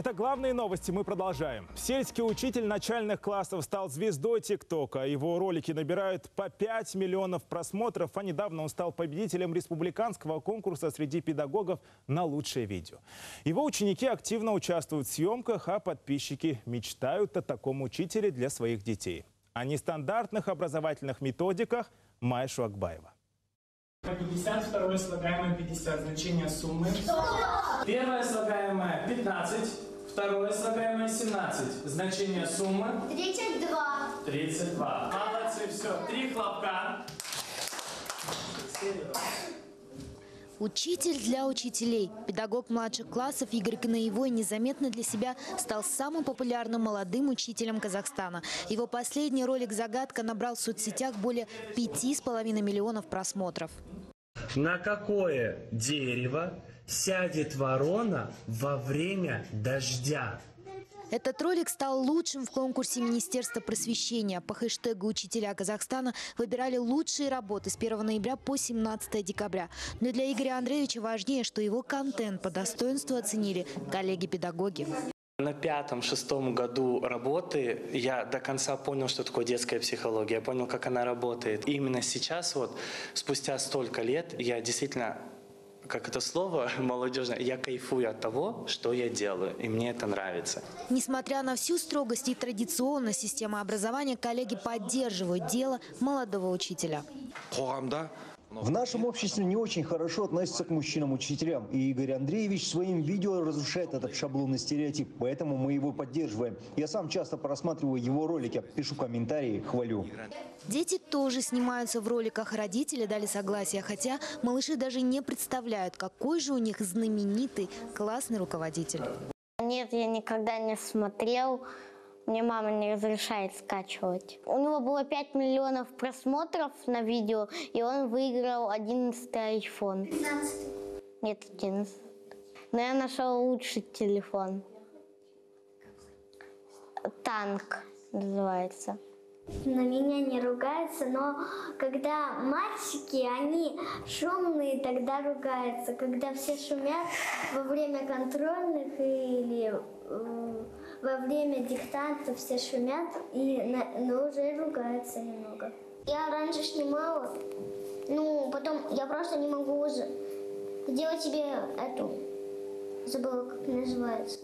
Это главные новости. Мы продолжаем. Сельский учитель начальных классов стал звездой ТикТока. Его ролики набирают по 5 миллионов просмотров. А недавно он стал победителем республиканского конкурса среди педагогов на лучшее видео. Его ученики активно участвуют в съемках, а подписчики мечтают о таком учителе для своих детей. О нестандартных образовательных методиках Майя Шуакбаева. 50, второе слагаемое 50, значение суммы. 100! Первое слагаемое 15, второе слагаемое 17, значение суммы. 32. 32. Молодцы, все, 3 хлопка. Учитель для учителей. Педагог младших классов Игорь Киноевой незаметно для себя стал самым популярным молодым учителем Казахстана. Его последний ролик «Загадка» набрал в соцсетях более 5,5 миллионов просмотров. На какое дерево сядет ворона во время дождя? Этот ролик стал лучшим в конкурсе Министерства просвещения. По хэштегу «Учителя Казахстана» выбирали лучшие работы с 1 ноября по 17 декабря. Но для Игоря Андреевича важнее, что его контент по достоинству оценили коллеги-педагоги. На 5-6 году работы я до конца понял, что такое детская психология. Я понял, как она работает. И именно сейчас, вот, спустя столько лет, я действительно... Как это слово молодежное, я кайфую от того, что я делаю, и мне это нравится. Несмотря на всю строгость и традиционность системы образования, коллеги поддерживают дело молодого учителя. В нашем обществе не очень хорошо относятся к мужчинам-учителям. И Игорь Андреевич своим видео разрушает этот шаблонный стереотип, поэтому мы его поддерживаем. Я сам часто просматриваю его ролики, пишу комментарии, хвалю. Дети тоже снимаются в роликах, родители дали согласие, хотя малыши даже не представляют, какой же у них знаменитый классный руководитель. Нет, я никогда не смотрел. Мне мама не разрешает скачивать. У него было 5 миллионов просмотров на видео, и он выиграл 11-й айфон. 15. Нет, 11. Но я нашел лучший телефон. Танк называется. На меня не ругаются, но когда мальчики, они шумные, тогда ругаются. Когда все шумят во время контрольных или... Во время диктантов все шумят, но уже ругаются немного. Я раньше снимала, ну, потом я просто не могу уже делать себе эту, забыла, как называется.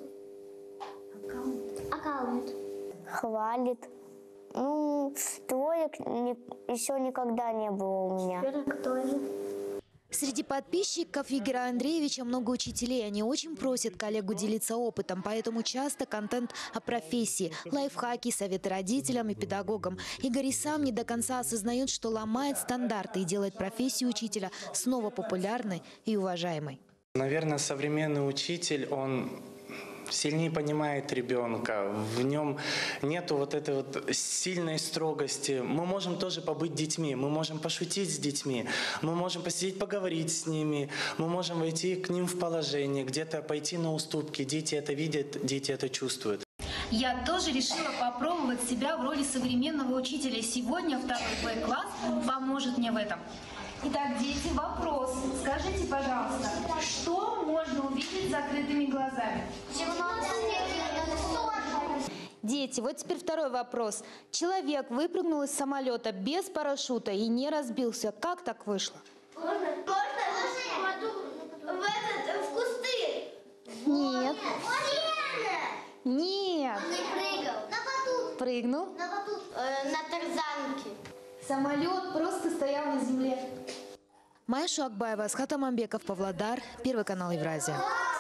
Аккаунт. Хвалит. Ну, троек еще никогда не было у меня. Теперь тоже. Среди подписчиков Игоря Андреевича много учителей. Они очень просят коллегу делиться опытом, поэтому часто контент о профессии, лайфхаки, советы родителям и педагогам. Игорь и сам не до конца осознает, что ломает стандарты и делает профессию учителя снова популярной и уважаемой. Наверное, современный учитель, он... сильнее понимает ребенка, в нем нету вот этой вот сильной строгости. Мы можем тоже побыть детьми, мы можем пошутить с детьми, мы можем посидеть, поговорить с ними, мы можем войти к ним в положение, где-то пойти на уступки. Дети это видят, дети это чувствуют. Я тоже решила попробовать себя в роли современного учителя. Сегодня 2-й класс поможет мне в этом. Итак, дети, вопрос. Скажите, пожалуйста, что можно увидеть закрытыми глазами? Дети, вот теперь второй вопрос. Человек выпрыгнул из самолета без парашюта и не разбился. Как так вышло? Можно? В кусты? Нет. Нет. Он не прыгал. На батут. Прыгнул? На батут. На тарзанке. Самолет просто стоял на земле. Майя Шуакбаева, Асхат Мамбеков, Павлодар, Первый канал Евразия.